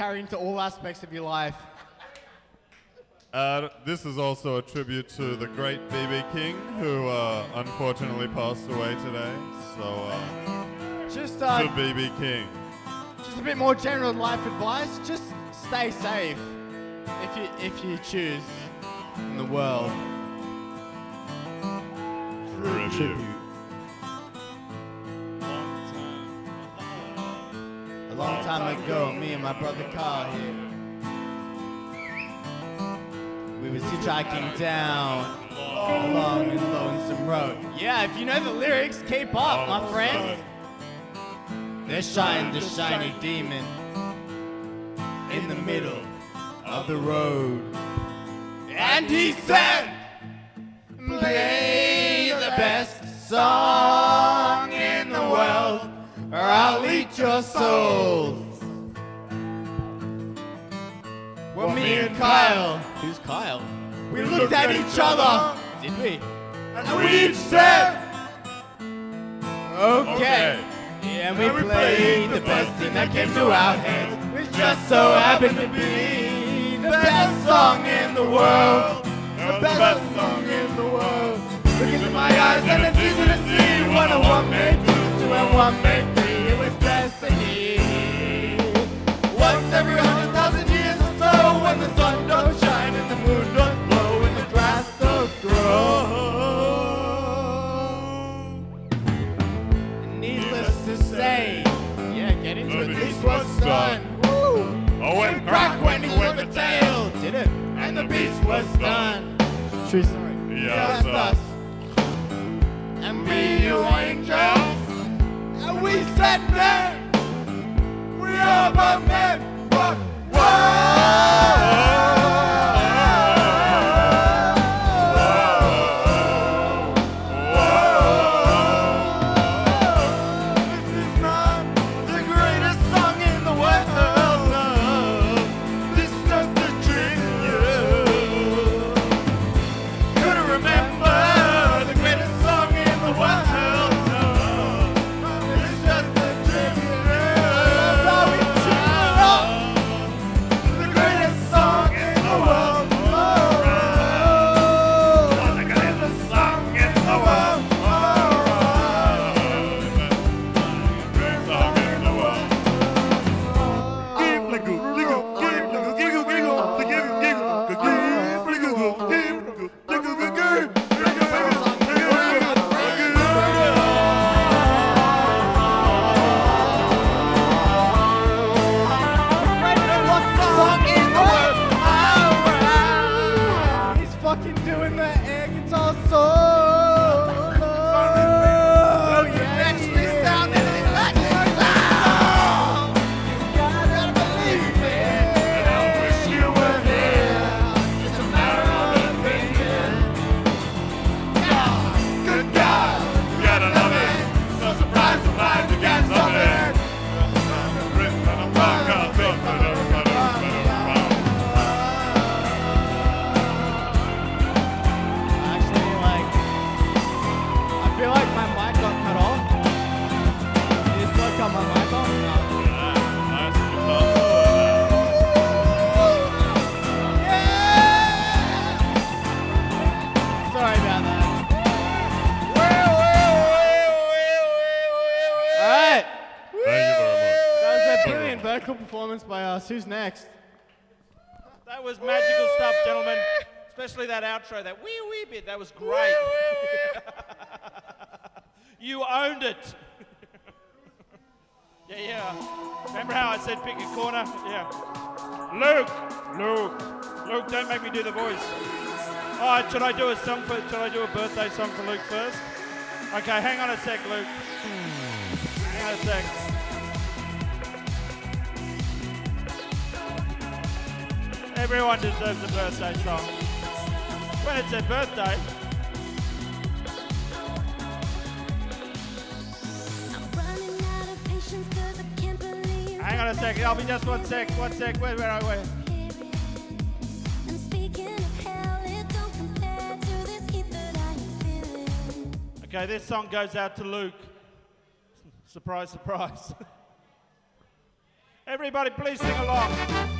Carry into all aspects of your life. This is also a tribute to the great B.B. King, who unfortunately passed away today. So, to B.B. King. Just a bit more general life advice. Just stay safe, if you choose, in the world. Tribute. A long time ago, me and my brother Carl here, we were hitchhiking down a long and lonesome road. Yeah, if you know the lyrics, keep up, my friend. There shined the shiny demon in the middle of the road. And he said, play the best song in the world, or I'll eat your souls. Well, me and Kyle, who's Kyle? We looked at each other, did we? And we each said, okay. Yeah, and we played the best thing that came to our heads, which just so happened to be the best song in the world. The best song in the world. Look into my eyes and it's easy to see what I want me to do and what made me. This was done. Woo. Oh, and crack when he went the tail, did it? And the beast was done. True story. Yeah, that's us. And we, you angels, and we said men, we are but men, but whoa. Doing the air guitar solo. Oh, yeah. Naturally sounding like a song. You gotta believe it. And I wish you were here. It's a matter of opinion. God, good God, you gotta love it. So surprised the life you got something. Vocal performance by us. Who's next? That was magical stuff, gentlemen. Especially that outro, that wee wee bit. That was great. You owned it. Yeah. Remember how I said pick a corner? Yeah. Luke, don't make me do the voice. All right, should I do a song? Should I do a birthday song for Luke first? Okay, hang on a sec, Luke. Hang on a sec. Everyone deserves a birthday song. When it's their birthday. I'm running out of patience because I can't believe. Hang on a sec, I'll be just one sec, where are we? I'm speaking of hell, it don't compare to this heat that I am feeling. Okay, this song goes out to Luke. Surprise, surprise. Everybody, please sing along.